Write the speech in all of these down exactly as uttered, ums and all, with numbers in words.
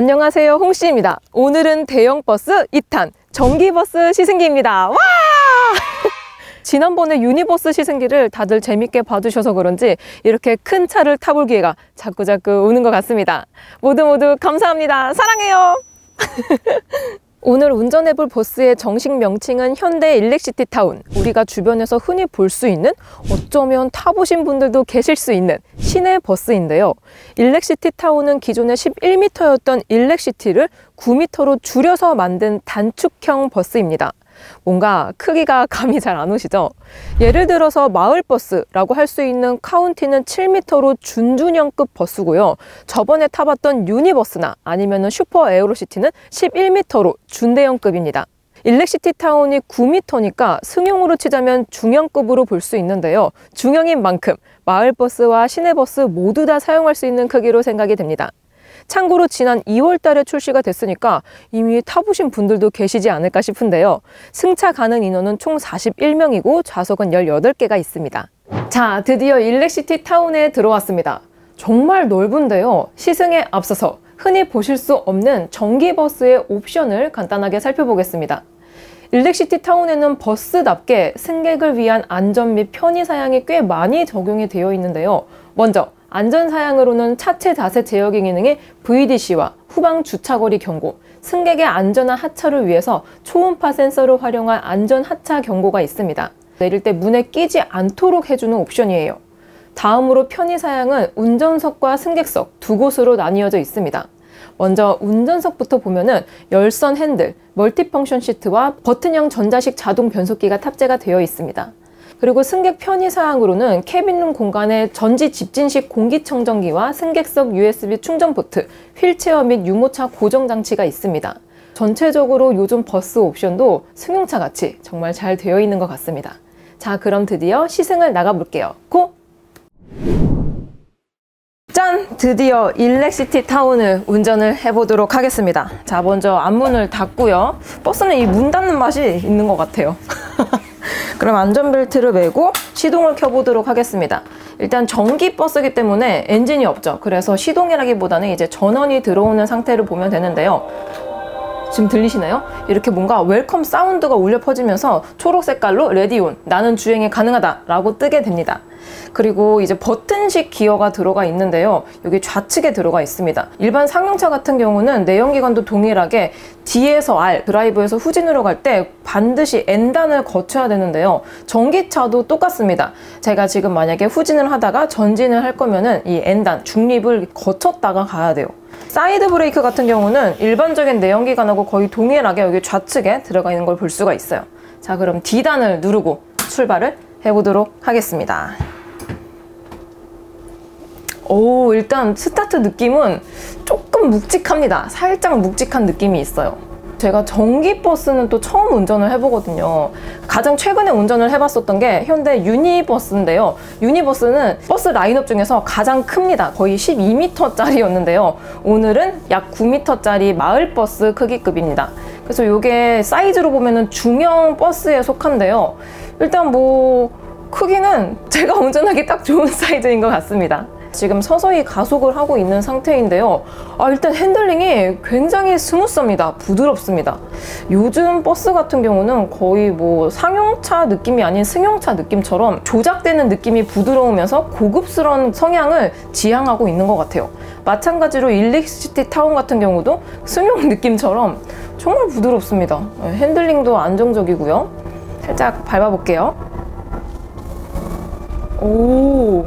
안녕하세요, 홍시입니다. 오늘은 대형 버스 이 탄 전기버스 시승기입니다. 와! 지난번에 유니버스 시승기를 다들 재밌게 봐주셔서 그런지 이렇게 큰 차를 타볼 기회가 자꾸자꾸 오는 것 같습니다. 모두 모두 감사합니다. 사랑해요. 오늘 운전해볼 버스의 정식 명칭은 현대 일렉시티타운, 우리가 주변에서 흔히 볼 수 있는, 어쩌면 타보신 분들도 계실 수 있는 시내 버스인데요. 일렉시티타운은 기존의 십일 미터였던 일렉시티를 구 미터로 줄여서 만든 단축형 버스입니다. 뭔가 크기가 감이 잘 안 오시죠? 예를 들어서 마을버스라고 할 수 있는 카운티는 칠 미터로 준준형급 버스고요. 저번에 타봤던 유니버스나 아니면 슈퍼 에어로시티는 십일 미터로 준대형급입니다. 일렉시티타운이 구 미터니까 승용으로 치자면 중형급으로 볼 수 있는데요. 중형인 만큼 마을버스와 시내버스 모두 다 사용할 수 있는 크기로 생각이 됩니다. 참고로 지난 이월 달에 출시가 됐으니까 이미 타보신 분들도 계시지 않을까 싶은데요. 승차 가능 인원은 총 사십일 명이고 좌석은 열여덟 개가 있습니다. 자, 드디어 일렉시티타운에 들어왔습니다. 정말 넓은데요. 시승에 앞서서 흔히 보실 수 없는 전기버스의 옵션을 간단하게 살펴보겠습니다. 일렉시티타운에는 버스답게 승객을 위한 안전 및 편의 사양이 꽤 많이 적용이 되어 있는데요. 먼저 안전사양으로는 차체 자세 제어기 기능의 브이디씨와 후방 주차거리 경고, 승객의 안전한 하차를 위해서 초음파 센서를 활용한 안전하차 경고가 있습니다. 내릴 때 문에 끼지 않도록 해주는 옵션이에요. 다음으로 편의사양은 운전석과 승객석 두 곳으로 나뉘어져 있습니다. 먼저 운전석부터 보면은 열선 핸들, 멀티펑션 시트와 버튼형 전자식 자동 변속기가 탑재가 되어 있습니다. 그리고 승객 편의사항으로는 캐빈룸 공간에 전지 집진식 공기청정기와 승객석 유에스비 충전 포트, 휠체어 및 유모차 고정장치가 있습니다. 전체적으로 요즘 버스 옵션도 승용차 같이 정말 잘 되어 있는 것 같습니다. 자, 그럼 드디어 시승을 나가볼게요. 고! 짠! 드디어 일렉시티타운을 운전을 해보도록 하겠습니다. 자, 먼저 앞문을 닫고요. 버스는 이 문 닫는 맛이 있는 것 같아요. 그럼 안전벨트를 매고 시동을 켜보도록 하겠습니다. 일단 전기버스이기 때문에 엔진이 없죠. 그래서 시동이라기보다는 이제 전원이 들어오는 상태를 보면 되는데요. 지금 들리시나요? 이렇게 뭔가 웰컴 사운드가 울려 퍼지면서 초록 색깔로 레디온, 나는 주행이 가능하다 라고 뜨게 됩니다. 그리고 이제 버튼식 기어가 들어가 있는데요. 여기 좌측에 들어가 있습니다. 일반 상용차 같은 경우는 내연기관도 동일하게 D에서 R, 드라이브에서 후진으로 갈 때 반드시 N단을 거쳐야 되는데요. 전기차도 똑같습니다. 제가 지금 만약에 후진을 하다가 전진을 할 거면은 이 N단, 중립을 거쳤다가 가야 돼요. 사이드 브레이크 같은 경우는 일반적인 내연기관하고 거의 동일하게 여기 좌측에 들어가 있는 걸 볼 수가 있어요. 자, 그럼 D단을 누르고 출발을 해보도록 하겠습니다. 오, 일단 스타트 느낌은 조금 묵직합니다. 살짝 묵직한 느낌이 있어요. 제가 전기버스는 또 처음 운전을 해보거든요. 가장 최근에 운전을 해봤었던 게 현대 유니버스인데요. 유니버스는 버스 라인업 중에서 가장 큽니다. 거의 십이 미터짜리였는데요. 오늘은 약 구 미터짜리 마을버스 크기급입니다. 그래서 이게 사이즈로 보면은 중형 버스에 속한데요. 일단 뭐 크기는 제가 운전하기 딱 좋은 사이즈인 것 같습니다. 지금 서서히 가속을 하고 있는 상태인데요. 아, 일단 핸들링이 굉장히 스무스합니다. 부드럽습니다. 요즘 버스 같은 경우는 거의 뭐 상용차 느낌이 아닌 승용차 느낌처럼 조작되는 느낌이 부드러우면서 고급스러운 성향을 지향하고 있는 것 같아요. 마찬가지로 일렉시티타운 같은 경우도 승용 느낌처럼 정말 부드럽습니다. 핸들링도 안정적이고요. 살짝 밟아볼게요. 오...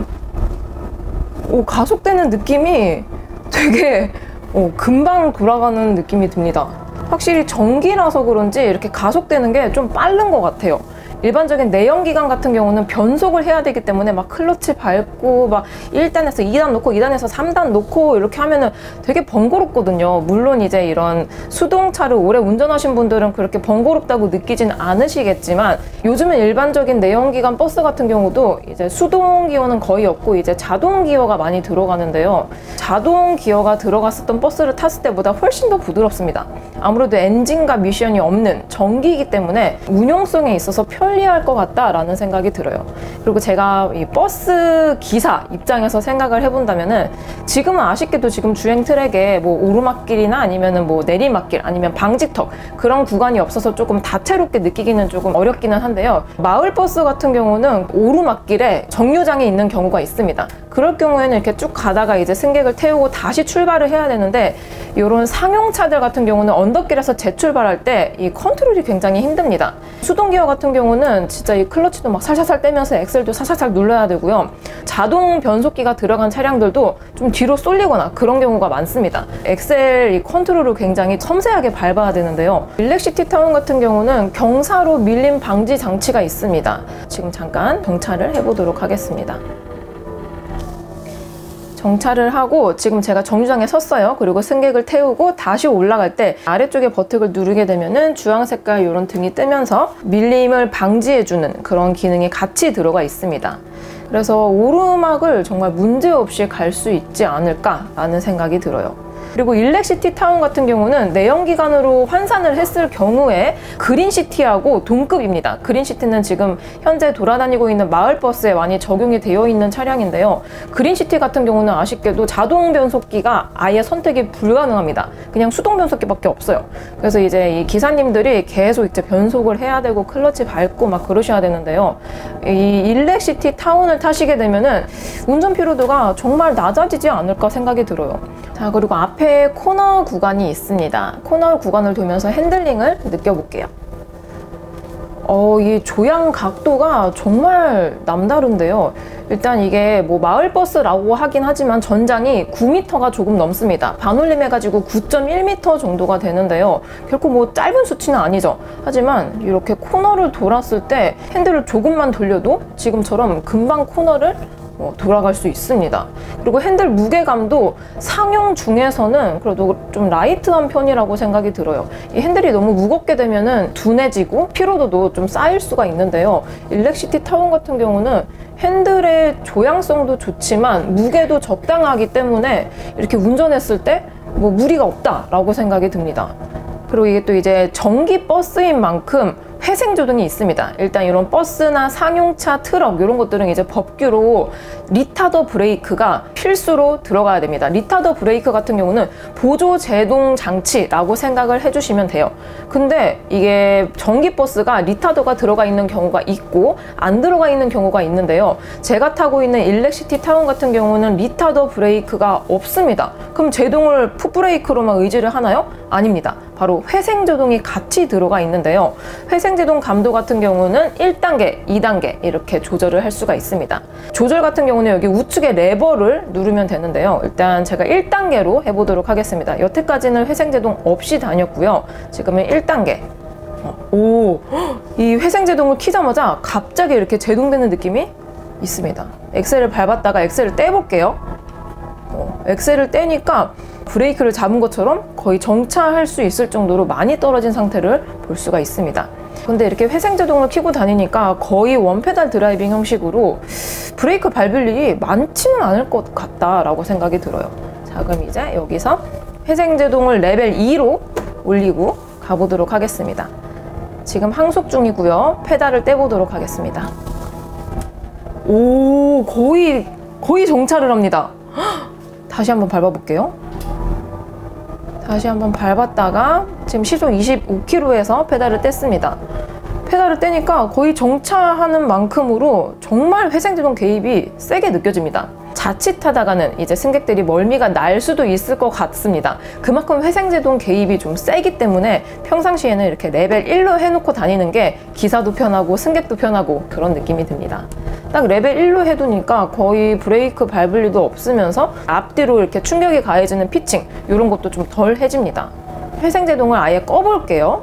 오, 가속되는 느낌이 되게 오, 금방 돌아가는 느낌이 듭니다. 확실히 전기라서 그런지 이렇게 가속되는 게 좀 빠른 것 같아요. 일반적인 내연기관 같은 경우는 변속을 해야 되기 때문에 막 클러치 밟고 막 일 단에서 이 단 놓고 이 단에서 삼 단 놓고 이렇게 하면은 되게 번거롭거든요. 물론 이제 이런 수동차를 오래 운전하신 분들은 그렇게 번거롭다고 느끼진 않으시겠지만, 요즘은 일반적인 내연기관 버스 같은 경우도 이제 수동 기어는 거의 없고 이제 자동 기어가 많이 들어가는데요. 자동 기어가 들어갔었던 버스를 탔을 때보다 훨씬 더 부드럽습니다. 아무래도 엔진과 미션이 없는 전기이기 때문에 운용성에 있어서 편 편리할 것 같다라는 생각이 들어요. 그리고 제가 이 버스 기사 입장에서 생각을 해본다면은 지금은 아쉽게도 지금 주행 트랙에 뭐 오르막길이나 아니면은 뭐 내리막길 아니면 방지턱 그런 구간이 없어서 조금 다채롭게 느끼기는 조금 어렵기는 한데요. 마을버스 같은 경우는 오르막길에 정류장이 있는 경우가 있습니다. 그럴 경우에는 이렇게 쭉 가다가 이제 승객을 태우고 다시 출발을 해야 되는데 이런 상용차들 같은 경우는 언덕길에서 재출발할 때 이 컨트롤이 굉장히 힘듭니다. 수동기어 같은 경우는 진짜 이 클러치도 막 살살살 떼면서 엑셀도 살살살 눌러야 되고요. 자동 변속기가 들어간 차량들도 좀 뒤로 쏠리거나 그런 경우가 많습니다. 엑셀 이 컨트롤을 굉장히 섬세하게 밟아야 되는데요. 일렉시티타운 같은 경우는 경사로 밀림 방지 장치가 있습니다. 지금 잠깐 정차를 해보도록 하겠습니다. 정차를 하고 지금 제가 정류장에 섰어요. 그리고 승객을 태우고 다시 올라갈 때 아래쪽에 버튼을 누르게 되면은 주황색깔 이런 등이 뜨면서 밀림을 방지해주는 그런 기능이 같이 들어가 있습니다. 그래서 오르막을 정말 문제없이 갈 수 있지 않을까라는 생각이 들어요. 그리고 일렉시티타운 같은 경우는 내연기관으로 환산을 했을 경우에 그린시티하고 동급입니다. 그린시티는 지금 현재 돌아다니고 있는 마을버스에 많이 적용이 되어 있는 차량인데요. 그린시티 같은 경우는 아쉽게도 자동 변속기가 아예 선택이 불가능합니다. 그냥 수동 변속기밖에 없어요. 그래서 이제 이 기사님들이 계속 이제 변속을 해야 되고 클러치 밟고 막 그러셔야 되는데요. 이 일렉시티타운을 타시게 되면은 운전 피로도가 정말 낮아지지 않을까 생각이 들어요. 자, 그리고 앞에 앞에 코너 구간이 있습니다. 코너 구간을 돌면서 핸들링을 느껴볼게요. 어, 이 조향 각도가 정말 남다른데요. 일단 이게 뭐 마을버스라고 하긴 하지만 전장이 구 미터가 조금 넘습니다. 반올림 해가지고 구 점 일 미터 정도가 되는데요. 결코 뭐 짧은 수치는 아니죠. 하지만 이렇게 코너를 돌았을 때 핸들을 조금만 돌려도 지금처럼 금방 코너를 돌아갈 수 있습니다. 그리고 핸들 무게감도 상용 중에서는 그래도 좀 라이트한 편이라고 생각이 들어요. 이 핸들이 너무 무겁게 되면은 둔해지고 피로도도 좀 쌓일 수가 있는데요. 일렉시티타운 같은 경우는 핸들의 조향성도 좋지만 무게도 적당하기 때문에 이렇게 운전했을 때 뭐 무리가 없다라고 생각이 듭니다. 그리고 이게 또 이제 전기 버스인 만큼 회생 조등이 있습니다. 일단 이런 버스나 상용차, 트럭 이런 것들은 이제 법규로 리타더 브레이크가 필수로 들어가야 됩니다. 리타더 브레이크 같은 경우는 보조 제동 장치라고 생각을 해주시면 돼요. 근데 이게 전기버스가 리타더가 들어가 있는 경우가 있고 안 들어가 있는 경우가 있는데요. 제가 타고 있는 일렉시티타운 같은 경우는 리타더 브레이크가 없습니다. 그럼 제동을 풋브레이크로만 의지를 하나요? 아닙니다. 바로 회생 제동이 같이 들어가 있는데요. 회생 제동 감도 같은 경우는 일 단계, 이 단계 이렇게 조절을 할 수가 있습니다. 조절 같은 경우는 여기 우측의 레버를 누르면 되는데요. 일단 제가 일 단계로 해보도록 하겠습니다. 여태까지는 회생 제동 없이 다녔고요. 지금은 일 단계. 오, 이 회생 제동을 키자마자 갑자기 이렇게 제동되는 느낌이 있습니다. 엑셀을 밟았다가 엑셀을 떼볼게요. 엑셀을 떼니까 브레이크를 잡은 것처럼 거의 정차할 수 있을 정도로 많이 떨어진 상태를 볼 수가 있습니다. 근데 이렇게 회생제동을 켜고 다니니까 거의 원페달 드라이빙 형식으로 브레이크 밟을 일이 많지는 않을 것 같다라고 생각이 들어요. 자, 그럼 이제 여기서 회생제동을 레벨 이로 올리고 가보도록 하겠습니다. 지금 항속 중이고요. 페달을 떼보도록 하겠습니다. 오, 거의 거의 정차를 합니다. 다시 한번 밟아볼게요. 다시 한번 밟았다가 지금 시속 이십오 킬로미터에서 페달을 뗐습니다. 페달을 떼니까 거의 정차하는 만큼으로 정말 회생제동 개입이 세게 느껴집니다. 자칫하다가는 이제 승객들이 멀미가 날 수도 있을 것 같습니다. 그만큼 회생제동 개입이 좀 세기 때문에 평상시에는 이렇게 레벨 일로 해놓고 다니는 게 기사도 편하고 승객도 편하고 그런 느낌이 듭니다. 딱 레벨 일로 해두니까 거의 브레이크 밟을 일도 없으면서 앞뒤로 이렇게 충격이 가해지는 피칭 이런 것도 좀 덜 해집니다. 회생제동을 아예 꺼볼게요.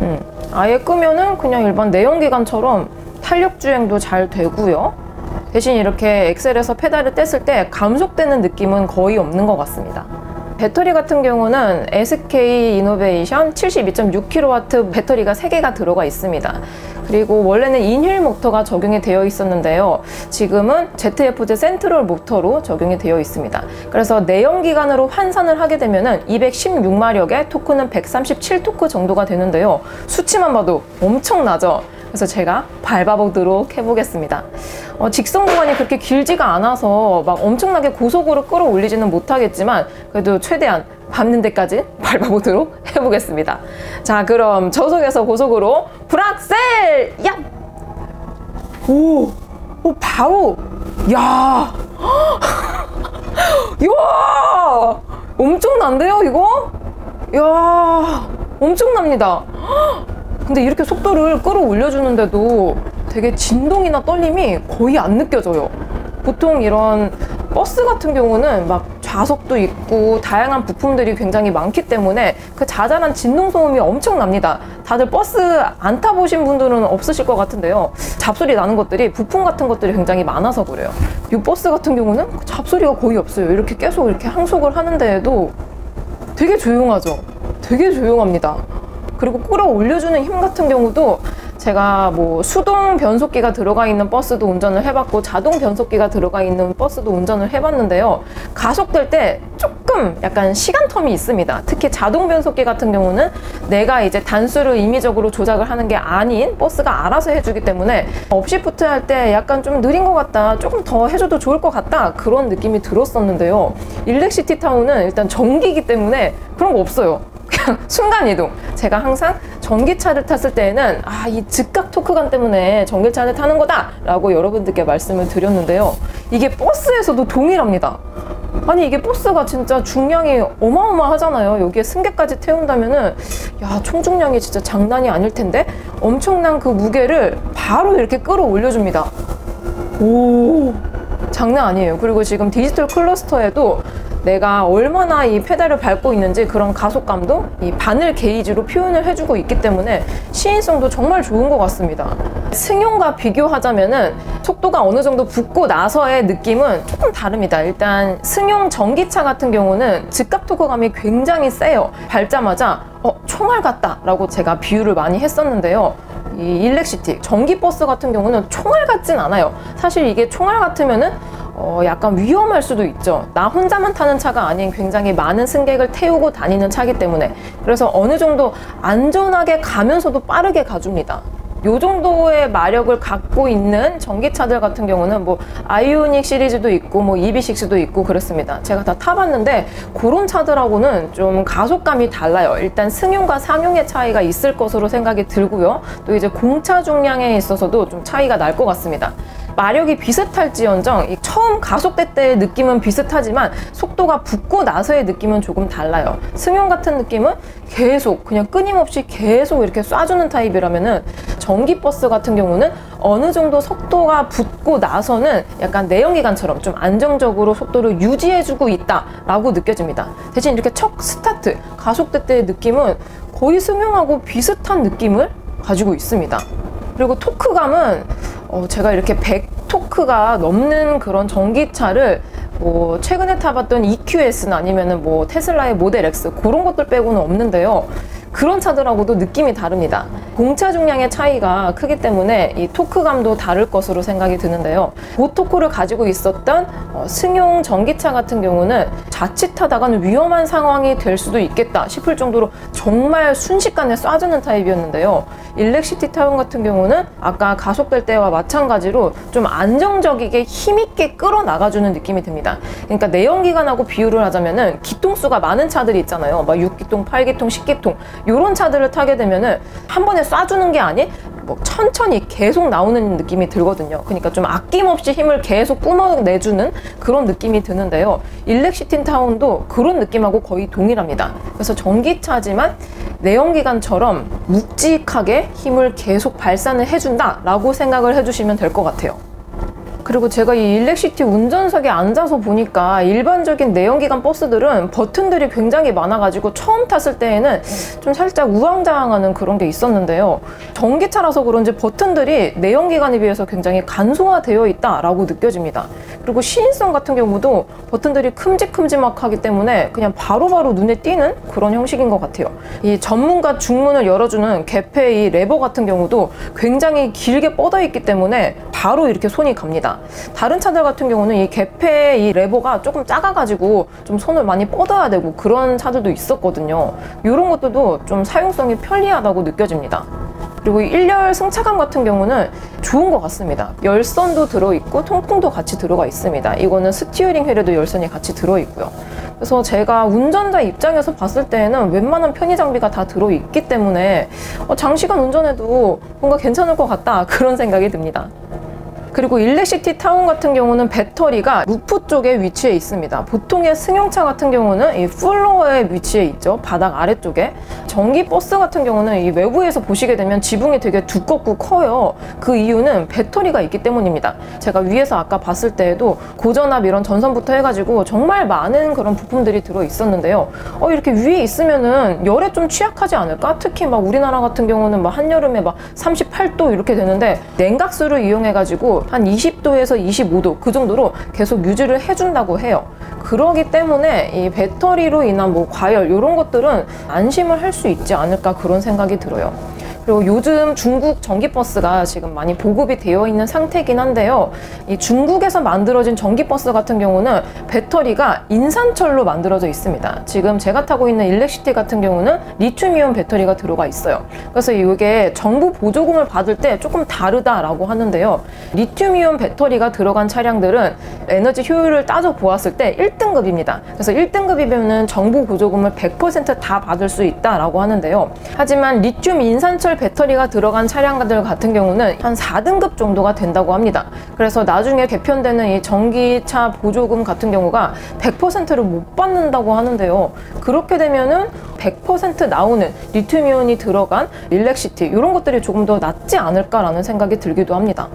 음, 아예 끄면은 그냥 일반 내연기관처럼 탄력주행도 잘 되고요. 대신 이렇게 엑셀에서 페달을 뗐을 때 감속되는 느낌은 거의 없는 것 같습니다. 배터리 같은 경우는 에스케이이노베이션 칠십이 점 육 킬로와트 배터리가 세 개가 들어가 있습니다. 그리고 원래는 인휠 모터가 적용이 되어 있었는데요, 지금은 제트에프지 센트럴 모터로 적용이 되어 있습니다. 그래서 내연기관으로 환산을 하게 되면 이백십육 마력에 토크는 백삼십칠 토크 정도가 되는데요, 수치만 봐도 엄청나죠? 그래서 제가 밟아보도록 해보겠습니다. 어, 직선 구간이 그렇게 길지가 않아서 막 엄청나게 고속으로 끌어올리지는 못하겠지만 그래도 최대한 밟는 데까지 밟아보도록 해보겠습니다. 자, 그럼 저속에서 고속으로 브락셀! 야! 오! 오, 바로! 야! 이야! 엄청난데요, 이거? 이야! 엄청납니다. 근데 이렇게 속도를 끌어올려주는데도 되게 진동이나 떨림이 거의 안 느껴져요. 보통 이런 버스 같은 경우는 막 좌석도 있고 다양한 부품들이 굉장히 많기 때문에 그 자잘한 진동 소음이 엄청납니다. 다들 버스 안 타보신 분들은 없으실 것 같은데요, 잡소리 나는 것들이 부품 같은 것들이 굉장히 많아서 그래요. 이 버스 같은 경우는 잡소리가 거의 없어요. 이렇게 계속 이렇게 항속을 하는데도 되게 조용하죠? 되게 조용합니다. 그리고 끌어올려주는 힘 같은 경우도 제가 뭐 수동 변속기가 들어가 있는 버스도 운전을 해봤고 자동 변속기가 들어가 있는 버스도 운전을 해봤는데요, 가속될 때 조금 약간 시간 텀이 있습니다. 특히 자동 변속기 같은 경우는 내가 이제 단수를 임의적으로 조작을 하는 게 아닌 버스가 알아서 해주기 때문에 업시프트 할 때 약간 좀 느린 것 같다, 조금 더 해줘도 좋을 것 같다, 그런 느낌이 들었었는데요, 일렉시티타운은 일단 전기이기 때문에 그런 거 없어요. 그냥 순간이동. 제가 항상 전기차를 탔을 때에는 아, 이 즉각 토크감 때문에 전기차를 타는 거다 라고 여러분들께 말씀을 드렸는데요, 이게 버스에서도 동일합니다. 아니, 이게 버스가 진짜 중량이 어마어마하잖아요. 여기에 승객까지 태운다면은 야, 총중량이 진짜 장난이 아닐 텐데 엄청난 그 무게를 바로 이렇게 끌어올려줍니다. 오, 장난 아니에요. 그리고 지금 디지털 클러스터에도 내가 얼마나 이 페달을 밟고 있는지 그런 가속감도 이 바늘 게이지로 표현을 해주고 있기 때문에 시인성도 정말 좋은 것 같습니다. 승용과 비교하자면은 속도가 어느 정도 붙고 나서의 느낌은 조금 다릅니다. 일단 승용 전기차 같은 경우는 즉각 토크감이 굉장히 세요. 밟자마자 어, 총알 같다 라고 제가 비유를 많이 했었는데요, 이 일렉시티 전기버스 같은 경우는 총알 같진 않아요. 사실 이게 총알 같으면은 어, 약간 위험할 수도 있죠. 나 혼자만 타는 차가 아닌 굉장히 많은 승객을 태우고 다니는 차기 때문에. 그래서 어느 정도 안전하게 가면서도 빠르게 가줍니다. 요 정도의 마력을 갖고 있는 전기차들 같은 경우는 뭐 아이오닉 시리즈도 있고 뭐 이비식스도 있고 그렇습니다. 제가 다 타봤는데 그런 차들하고는 좀 가속감이 달라요. 일단 승용과 상용의 차이가 있을 것으로 생각이 들고요, 또 이제 공차 중량에 있어서도 좀 차이가 날 것 같습니다. 마력이 비슷할지언정 처음 가속될 때의 느낌은 비슷하지만 속도가 붙고 나서의 느낌은 조금 달라요. 승용 같은 느낌은 계속 그냥 끊임없이 계속 이렇게 쏴주는 타입이라면은 전기버스 같은 경우는 어느 정도 속도가 붙고 나서는 약간 내연기관처럼 좀 안정적으로 속도를 유지해주고 있다 라고 느껴집니다. 대신 이렇게 척 스타트 가속될 때의 느낌은 거의 승용하고 비슷한 느낌을 가지고 있습니다. 그리고 토크감은 어, 제가 이렇게 백 토크가 넘는 그런 전기차를 뭐 최근에 타봤던 이큐에스나 아니면은 뭐 테슬라의 모델엑스 그런 것들 빼고는 없는데요, 그런 차들하고도 느낌이 다릅니다. 공차 중량의 차이가 크기 때문에 이 토크감도 다를 것으로 생각이 드는데요, 고토크를 가지고 있었던 어, 승용 전기차 같은 경우는 자칫하다가는 위험한 상황이 될 수도 있겠다 싶을 정도로 정말 순식간에 쏴주는 타입이었는데요, 일렉시티타운 같은 경우는 아까 가속될 때와 마찬가지로 좀 안정적이게 힘있게 끌어나가주는 느낌이 듭니다. 그러니까 내연기관하고 비유를 하자면은 기통수가 많은 차들이 있잖아요. 막 육 기통, 팔 기통, 십 기통 요런 차들을 타게 되면은 한 번에 쏴주는 게 아닌 뭐 천천히 계속 나오는 느낌이 들거든요. 그러니까 좀 아낌없이 힘을 계속 뿜어내주는 그런 느낌이 드는데요, 일렉시티타운도 그런 느낌하고 거의 동일합니다. 그래서 전기차지만 내연기관처럼 묵직하게 힘을 계속 발산을 해준다 라고 생각을 해주시면 될 것 같아요. 그리고 제가 이 일렉시티 운전석에 앉아서 보니까 일반적인 내연기관 버스들은 버튼들이 굉장히 많아가지고 처음 탔을 때에는 좀 살짝 우왕좌왕하는 그런 게 있었는데요. 전기차라서 그런지 버튼들이 내연기관에 비해서 굉장히 간소화되어 있다라고 느껴집니다. 그리고 시인성 같은 경우도 버튼들이 큼직큼직하기 때문에 그냥 바로바로 눈에 띄는 그런 형식인 것 같아요. 이 전문가 중문을 열어주는 개폐의 이 레버 같은 경우도 굉장히 길게 뻗어 있기 때문에 바로 이렇게 손이 갑니다. 다른 차들 같은 경우는 이 개폐 이 레버가 조금 작아가지고 좀 손을 많이 뻗어야 되고 그런 차들도 있었거든요. 이런 것들도 좀 사용성이 편리하다고 느껴집니다. 그리고 일열 승차감 같은 경우는 좋은 것 같습니다. 열선도 들어있고 통풍도 같이 들어가 있습니다. 이거는 스티어링 휠에도 열선이 같이 들어있고요. 그래서 제가 운전자 입장에서 봤을 때에는 웬만한 편의 장비가 다 들어있기 때문에 장시간 운전해도 뭔가 괜찮을 것 같다 그런 생각이 듭니다. 그리고 일렉시티 타운 같은 경우는 배터리가 루프 쪽에 위치해 있습니다. 보통의 승용차 같은 경우는 이 플로어에 위치해 있죠. 바닥 아래쪽에. 전기 버스 같은 경우는 이 외부에서 보시게 되면 지붕이 되게 두껍고 커요. 그 이유는 배터리가 있기 때문입니다. 제가 위에서 아까 봤을 때에도 고전압 이런 전선부터 해가지고 정말 많은 그런 부품들이 들어 있었는데요. 어, 이렇게 위에 있으면은 열에 좀 취약하지 않을까? 특히 막 우리나라 같은 경우는 막 한여름에 막 삼십팔 도 이렇게 되는데 냉각수를 이용해가지고 한 이십 도에서 이십오 도 그 정도로 계속 유지를 해준다고 해요. 그러기 때문에 이 배터리로 인한 뭐 과열 이런 것들은 안심을 할 수 있지 않을까 그런 생각이 들어요. 그리고 요즘 중국 전기버스가 지금 많이 보급이 되어 있는 상태이긴 한데요. 이 중국에서 만들어진 전기버스 같은 경우는 배터리가 인산철로 만들어져 있습니다. 지금 제가 타고 있는 일렉시티 같은 경우는 리튬이온 배터리가 들어가 있어요. 그래서 이게 정부 보조금을 받을 때 조금 다르다라고 하는데요. 리튬이온 배터리가 들어간 차량들은 에너지 효율을 따져 보았을 때 일 등급입니다. 그래서 일 등급이면 정부 보조금을 백 퍼센트 다 받을 수 있다라고 하는데요. 하지만 리튬 인산철 배터리가 들어간 차량들 같은 경우는 한 사 등급 정도가 된다고 합니다. 그래서 나중에 개편되는 이 전기차 보조금 같은 경우가 백 퍼센트를 못 받는다고 하는데요. 그렇게 되면은 백 퍼센트 나오는 리튬이온이 들어간 일렉시티 이런 것들이 조금 더 낫지 않을까라는 생각이 들기도 합니다.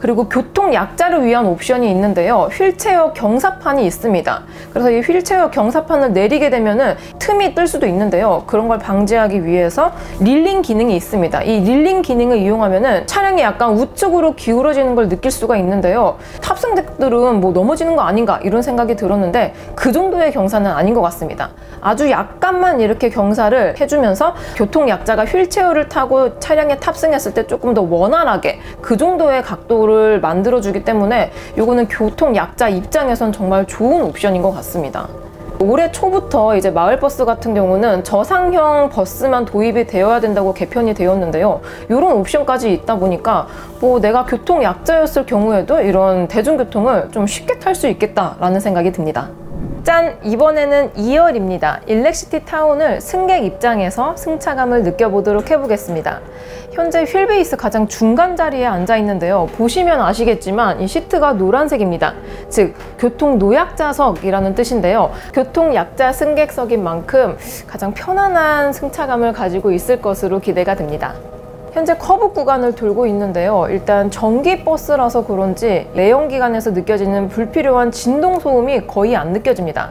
그리고 교통 약자를 위한 옵션이 있는데요. 휠체어 경사판이 있습니다. 그래서 이 휠체어 경사판을 내리게 되면은 틈이 뜰 수도 있는데요. 그런 걸 방지하기 위해서 릴링 기능이 있습니다. 이 릴링 기능을 이용하면은 차량이 약간 우측으로 기울어지는 걸 느낄 수가 있는데요. 탑승객들은 뭐 넘어지는 거 아닌가 이런 생각이 들었는데 그 정도의 경사는 아닌 것 같습니다. 아주 약간만 이렇게 경사를 해주면서 교통 약자가 휠체어를 타고 차량에 탑승했을 때 조금 더 원활하게 그 정도의 각도로 만들어주기 때문에 이거는 교통 약자 입장에선 정말 좋은 옵션인 것 같습니다. 올해 초부터 이제 마을버스 같은 경우는 저상형 버스만 도입이 되어야 된다고 개편이 되었는데요. 이런 옵션까지 있다 보니까 뭐 내가 교통 약자였을 경우에도 이런 대중교통을 좀 쉽게 탈 수 있겠다라는 생각이 듭니다. 짠! 이번에는 이열입니다. 일렉시티 타운을 승객 입장에서 승차감을 느껴보도록 해보겠습니다. 현재 휠 베이스 가장 중간 자리에 앉아 있는데요. 보시면 아시겠지만 이 시트가 노란색입니다. 즉 교통 노약자석이라는 뜻인데요. 교통 약자 승객석인 만큼 가장 편안한 승차감을 가지고 있을 것으로 기대가 됩니다. 현재 커브 구간을 돌고 있는데요. 일단 전기버스라서 그런지 내연기관에서 느껴지는 불필요한 진동소음이 거의 안 느껴집니다.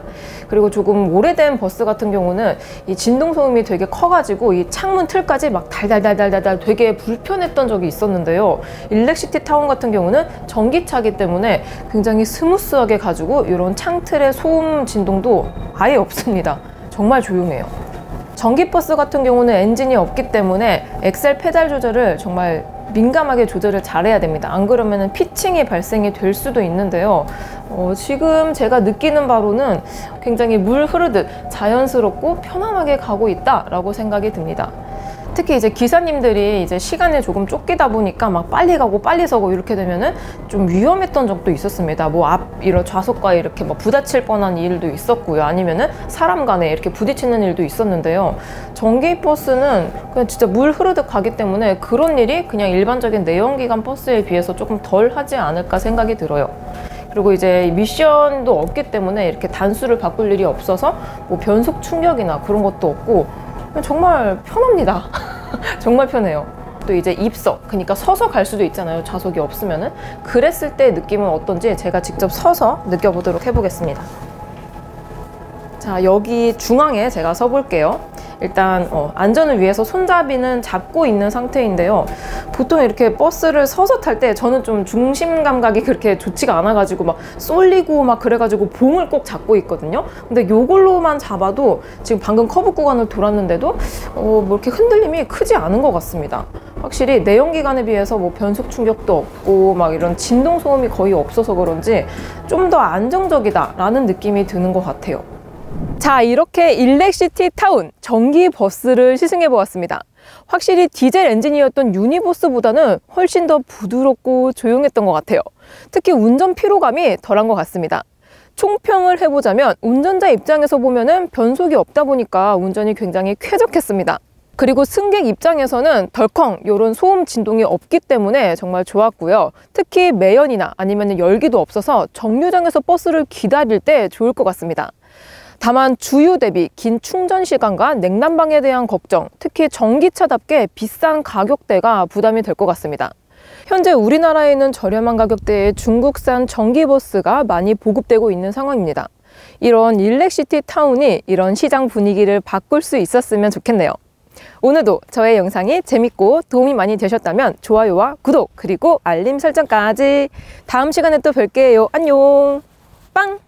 그리고 조금 오래된 버스 같은 경우는 이 진동소음이 되게 커가지고 이 창문 틀까지 막 달달달달달달 되게 불편했던 적이 있었는데요. 일렉시티 타운 같은 경우는 전기차기 때문에 굉장히 스무스하게 가지고 이런 창틀의 소음 진동도 아예 없습니다. 정말 조용해요. 전기버스 같은 경우는 엔진이 없기 때문에 엑셀 페달 조절을 정말 민감하게 조절을 잘해야 됩니다. 안 그러면 피칭이 발생이 될 수도 있는데요. 어, 지금 제가 느끼는 바로는 굉장히 물 흐르듯 자연스럽고 편안하게 가고 있다라고 생각이 듭니다. 특히 이제 기사님들이 이제 시간에 조금 쫓기다 보니까 막 빨리 가고 빨리 서고 이렇게 되면은 좀 위험했던 적도 있었습니다. 뭐 앞 이런 좌석과 이렇게 막 부딪힐 뻔한 일도 있었고요. 아니면은 사람 간에 이렇게 부딪히는 일도 있었는데요. 전기버스는 그냥 진짜 물 흐르듯 가기 때문에 그런 일이 그냥 일반적인 내연기관 버스에 비해서 조금 덜 하지 않을까 생각이 들어요. 그리고 이제 미션도 없기 때문에 이렇게 단수를 바꿀 일이 없어서 뭐 변속 충격이나 그런 것도 없고 정말 편합니다. 정말 편해요. 또 이제 입석, 그러니까 서서 갈 수도 있잖아요, 좌석이 없으면은. 그랬을 때 느낌은 어떤지 제가 직접 서서 느껴보도록 해보겠습니다. 자, 여기 중앙에 제가 서볼게요. 일단 어, 안전을 위해서 손잡이는 잡고 있는 상태인데요, 보통 이렇게 버스를 서서 탈 때 저는 좀 중심 감각이 그렇게 좋지가 않아가지고 막 쏠리고 막 그래가지고 봉을 꼭 잡고 있거든요. 근데 요걸로만 잡아도 지금 방금 커브 구간을 돌았는데도 어, 뭐 이렇게 흔들림이 크지 않은 것 같습니다. 확실히 내연기관에 비해서 뭐 변속 충격도 없고 막 이런 진동 소음이 거의 없어서 그런지 좀 더 안정적이다 라는 느낌이 드는 것 같아요. 자, 이렇게 일렉시티 타운 전기 버스를 시승해 보았습니다. 확실히 디젤 엔진이었던 유니버스보다는 훨씬 더 부드럽고 조용했던 것 같아요. 특히 운전 피로감이 덜한 것 같습니다. 총평을 해보자면 운전자 입장에서 보면은 변속이 없다 보니까 운전이 굉장히 쾌적했습니다. 그리고 승객 입장에서는 덜컹 이런 소음 진동이 없기 때문에 정말 좋았고요. 특히 매연이나 아니면 열기도 없어서 정류장에서 버스를 기다릴 때 좋을 것 같습니다. 다만 주유 대비 긴 충전 시간과 냉난방에 대한 걱정, 특히 전기차답게 비싼 가격대가 부담이 될 것 같습니다. 현재 우리나라에는 저렴한 가격대의 중국산 전기버스가 많이 보급되고 있는 상황입니다. 이런 일렉시티 타운이 이런 시장 분위기를 바꿀 수 있었으면 좋겠네요. 오늘도 저의 영상이 재밌고 도움이 많이 되셨다면 좋아요와 구독, 그리고 알림 설정까지. 다음 시간에 또 뵐게요. 안녕. 빵!